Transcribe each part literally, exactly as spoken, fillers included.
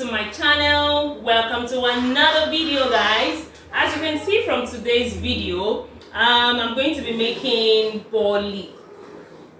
to my channel. Welcome to another video, guys. As you can see from today's video, um, I'm going to be making boli.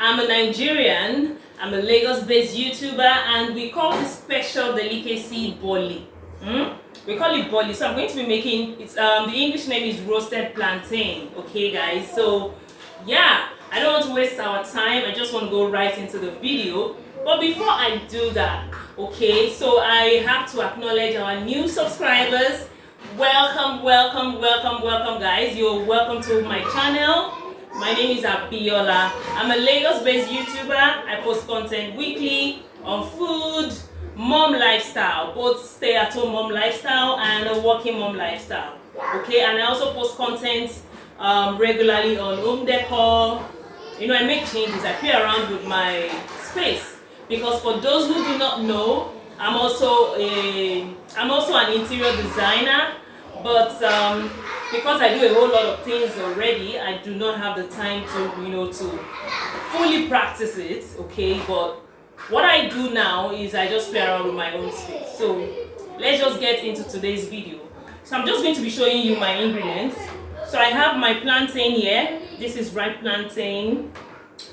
I'm a Nigerian, I'm a Lagos-based YouTuber, and we call this special delicacy boli. Mm? We call it boli. So I'm going to be making, it's um the English name is roasted plantain. Okay, guys, so yeah, I don't want to waste our time. I just want to go right into the video. But before I do that, okay, so I have to acknowledge our new subscribers. Welcome, welcome, welcome, welcome, guys. You're welcome to my channel. My name is Abiola. I'm a Lagos-based YouTuber. I post content weekly on food, mom lifestyle, both stay-at-home mom lifestyle and a working mom lifestyle. Okay, and I also post content um, regularly on home decor. You know, I make changes. I play around with my space, because for those who do not know, I'm also a I'm also an interior designer, but um, because I do a whole lot of things already, I do not have the time to, you know, to fully practice it. Okay, but what I do now is I just play around with my own space. So let's just get into today's video. So I'm just going to be showing you my ingredients. So I have my plantain here. This is ripe plantain.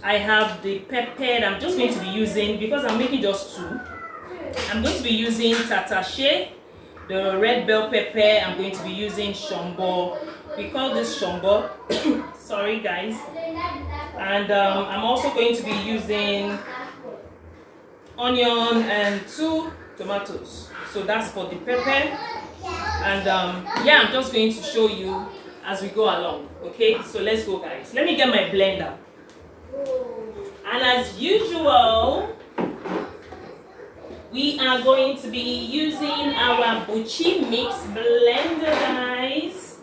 I have the pepper that I'm just going to be using, because I'm making just two. I'm going to be using tatache, the red bell pepper. I'm going to be using shombo. We call this shombo. Sorry, guys. And um, I'm also going to be using onion and two tomatoes. So that's for the pepper. And um, yeah, I'm just going to show you as we go along. Okay, so let's go, guys. Let me get my blender. And as usual, we are going to be using our Buchi Mix blender, guys.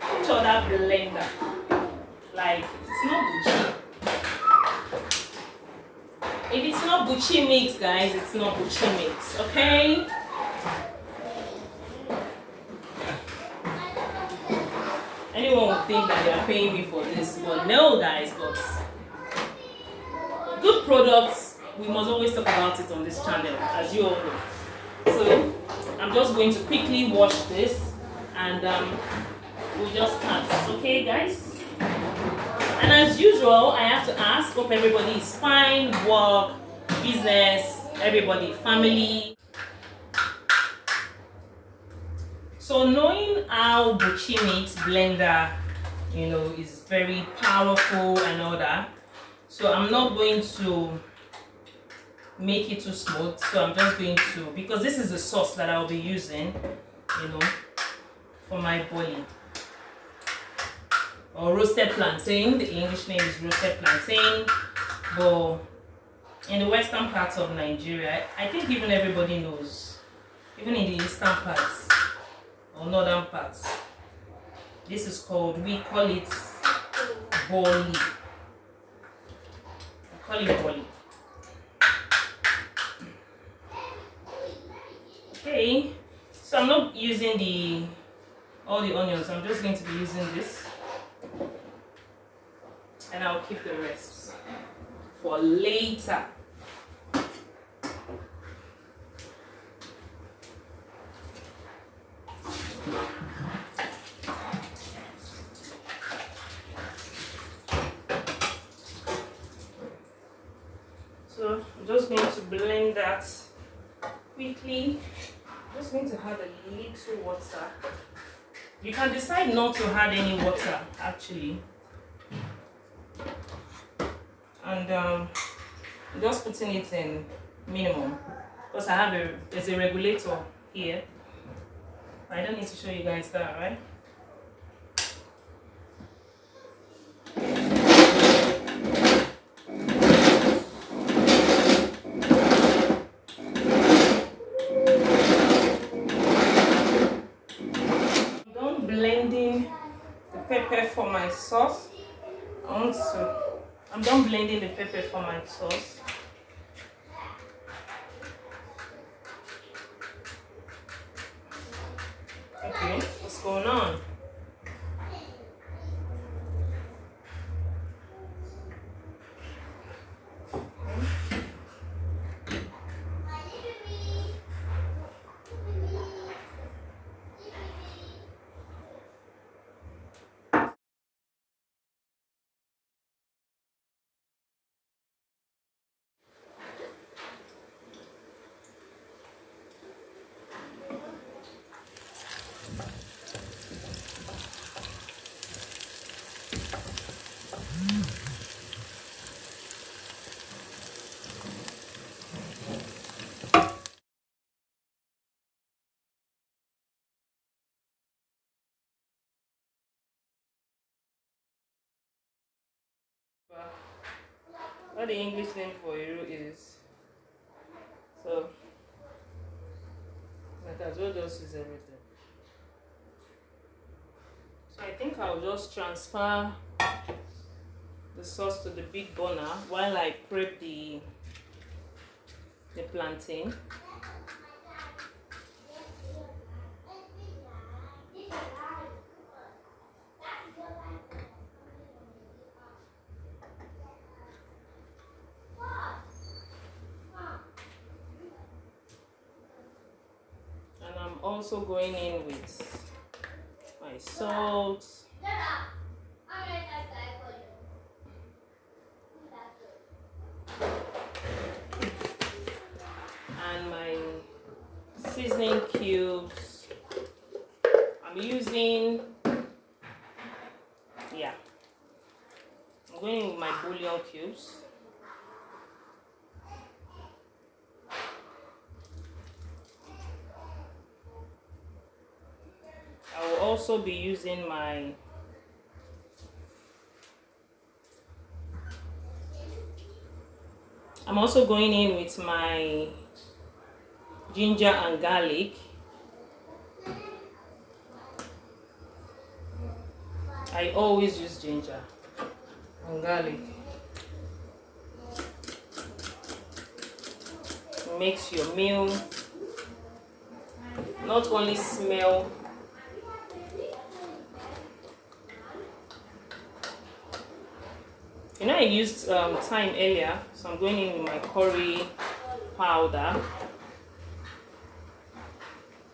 Which other blender? Like, it's not Buchi. If it's not Buchi Mix, guys, it's not Buchi Mix, okay? Anyone would think that they are paying me for this, but no, guys, but good products, we must always talk about it on this channel, as you all know. So I'm just going to quickly wash this, and um, we'll just start. Okay, guys? And as usual, I have to ask, hope everybody is fine, work, business, everybody, family. So knowing how Buchi Mix blender, you know, is very powerful and all that, so I'm not going to make it too smooth. So I'm just going to, because this is the sauce that I'll be using, you know, for my boli, or roasted plantain. The English name is roasted plantain, but in the western parts of Nigeria, I think even everybody knows, even in the eastern parts or northern parts, this is called, we call it boli. We call it boli. Okay, so I'm not using the all the onions. I'm just going to be using this, and I'll keep the rest for later. So I'm just going to blend that quickly. I'm just going to add a little water. You can decide not to add any water, actually. And um, just putting it in minimum, because I have a, there's a regulator here. I don't need to show you guys that, right? Sauce. I want to, I'm done blending the pepper for my sauce. Okay, what's going on? What the English name for Iru is, so might as well just use everything. So I think I'll just transfer the sauce to the big burner while I prep the the plantain. Also going in with my salt, and my seasoning cubes. I'm using, yeah, I'm going in with my bouillon cubes. Also be using my I'm also going in with my ginger and garlic. I always use ginger and garlic. It makes your meal not only smell You know, I used um, thyme earlier, so I'm going in with my curry powder.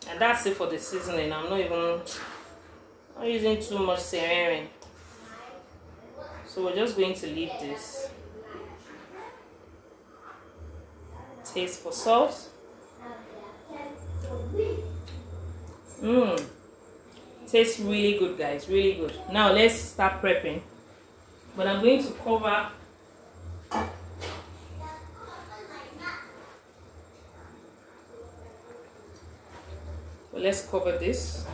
And that's it for the seasoning. I'm not even not using too much seasoning. So we're just going to leave this. Taste for salt. Mmm. Tastes really good, guys. Really good. Now let's start prepping. But I'm going to cover well, let's cover this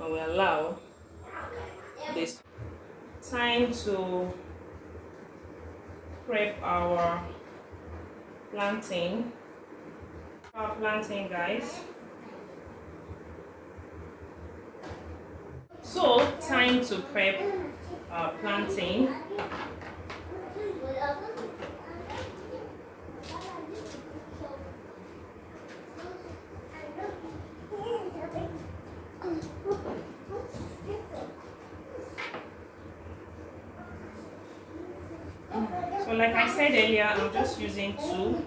and we allow this time to prep our plantain our plantain guys. So time to prep Uh, plantain. So like I said earlier, I'm just using two.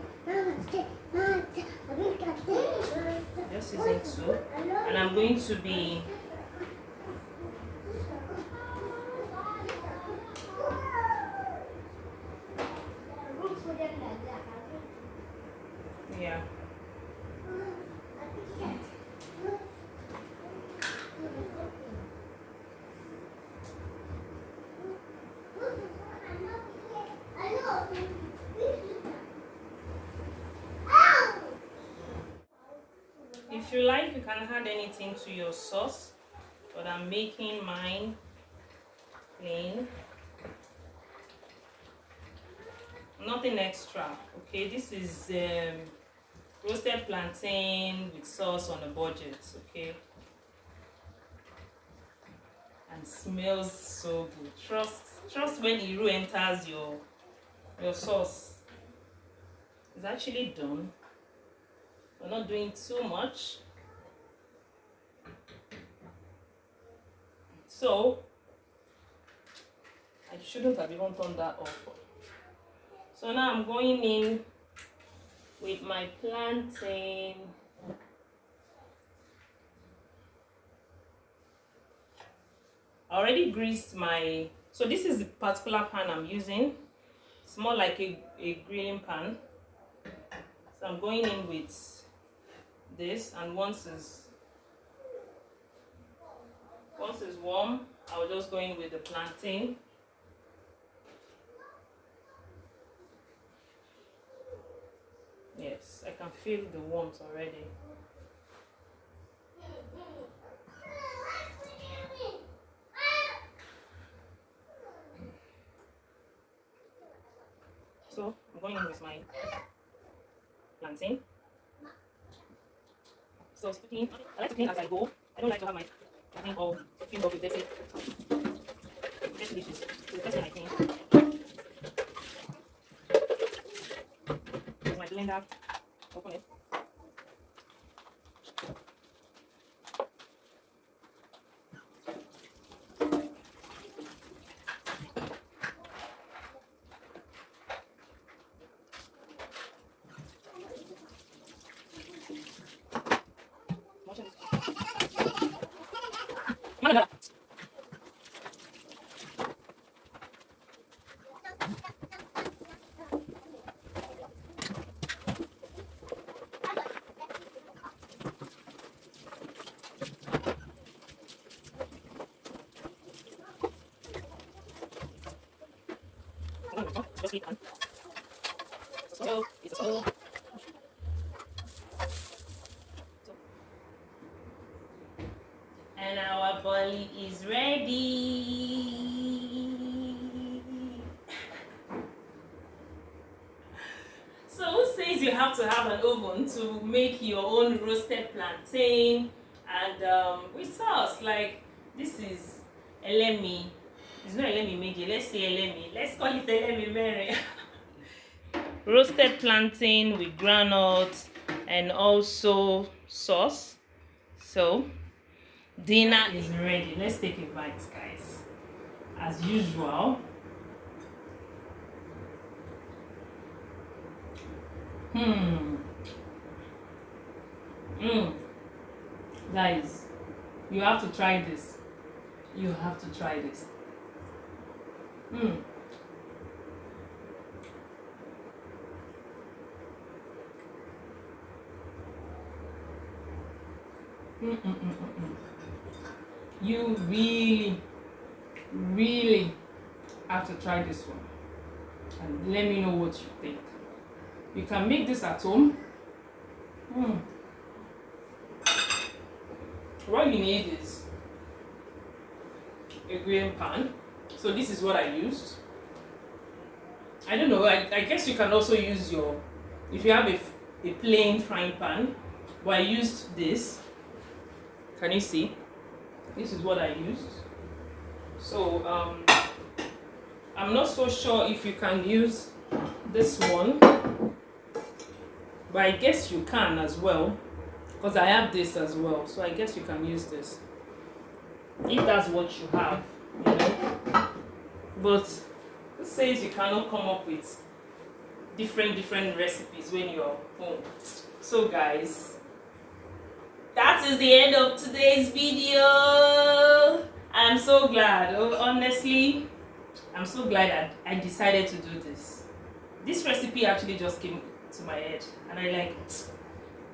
Just using two. And I'm going to be Yeah. If you like, you can add anything to your sauce, but I'm making mine plain. Nothing extra. Okay, this is um, roasted plantain with sauce on a budget, okay? And smells so good. Trust trust when Iru enters your your sauce. It's actually done. We're not doing too much. So I shouldn't have even turned that off. So now I'm going in with my plantain. I already greased my, so this is the particular pan I'm using. It's more like a, a grilling pan. So I'm going in with this, and once it's warm, I'll just go in with the plantain. Yes, I can feel the warmth already. So I'm going in with my plantain. So cooking, I like to clean as I go. I don't like to have my plantain all filled up with this. This dish is the best thing I think. Use my blender. Open it. Just eat one. It's a soul. It's a soul. And our boli is ready. So who says you have to have an oven to make your own roasted plantain and um, with sauce? Like, this is elemi. It's not elemi megi, let's say elemi. Let's call it elemi meri. Roasted plantain with granules and also sauce. So, dinner is ready. Let's take a bite, guys. As usual. Hmm. Mm. Guys, you have to try this. You have to try this. Mm. Mm -mm -mm -mm -mm. You really, really have to try this one and let me know what you think. You can make this at home. Mm. What you need is a green pan. So this is what I used. I don't know, I, I guess you can also use your, if you have a, a plain frying pan, but I used this. Can you see? This is what I used. So um, I'm not so sure if you can use this one, but I guess you can as well, because I have this as well. So I guess you can use this, if that's what you have, you know. But it says you cannot come up with different different recipes when you're home. So guys, that is the end of today's video. I'm so glad. Oh, honestly, I'm so glad I, I decided to do this. This recipe actually just came to my head and I like,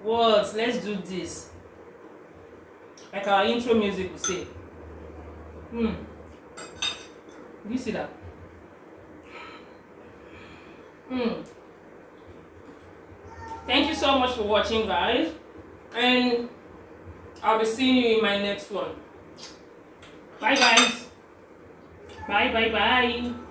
what, let's do this. Like our intro music will say. Hmm. Do you see that? Mm. Thank you so much for watching, guys, and I'll be seeing you in my next one. Bye guys. Bye bye bye.